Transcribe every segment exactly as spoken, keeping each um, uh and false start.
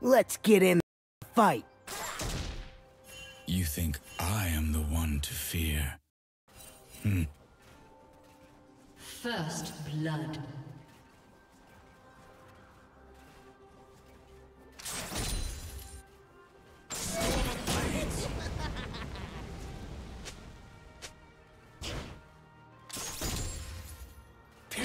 Let's get in the fight. You think I am the one to fear? Hmm. First blood. You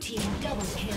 Team double kill.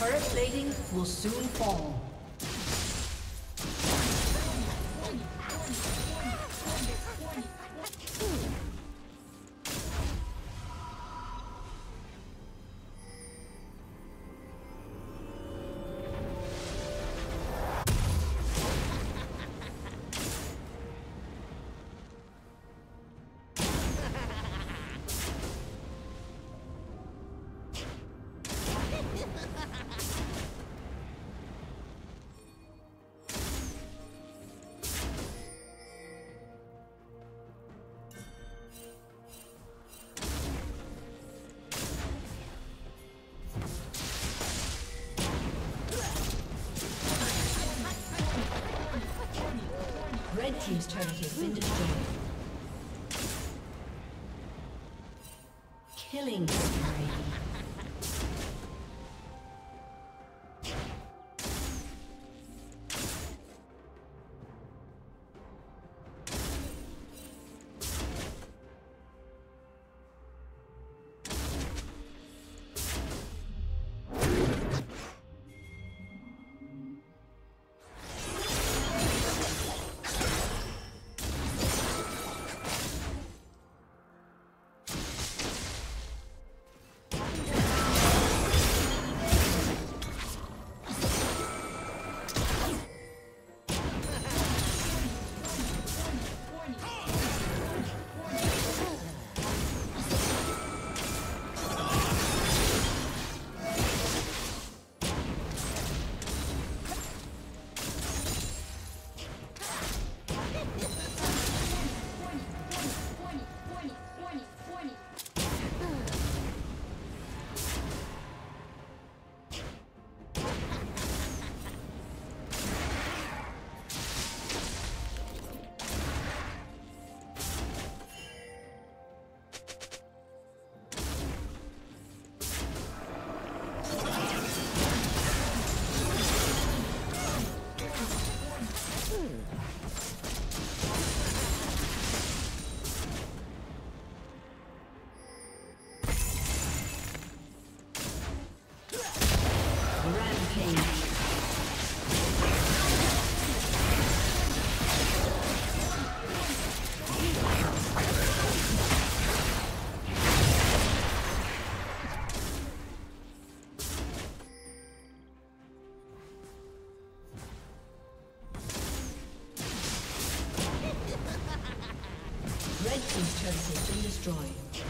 Turret plating will soon fall. Red team's turret has been destroyed. Killing spree. These turrets have been destroyed.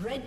Red